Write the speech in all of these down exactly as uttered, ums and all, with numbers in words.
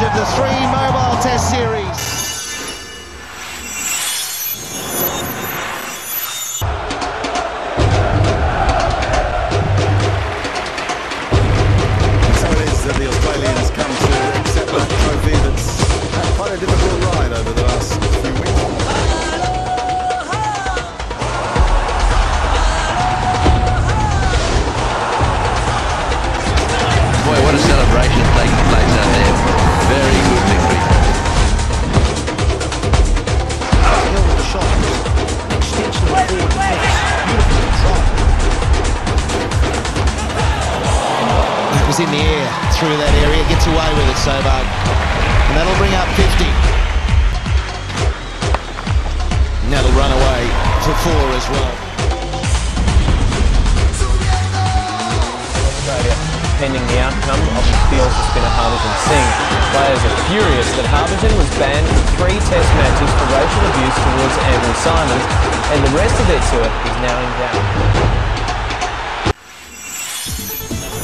finish of the three mobile test series. In the air through that area, gets away with it, Soberg, and that'll bring up fifty. And that'll run away for four as well. Australia, pending the outcome of the field spinner Harbhajan Singh. Players are furious that Harbhajan was banned from three test matches for racial abuse towards Andrew Symonds, and the rest of their tour is now in doubt.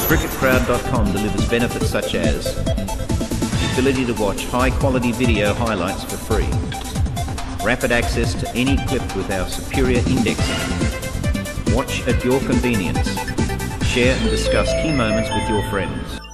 cricket crowd dot com delivers benefits such as the ability to watch high-quality video highlights for free, rapid access to any clip with our superior indexing, watch at your convenience, share and discuss key moments with your friends.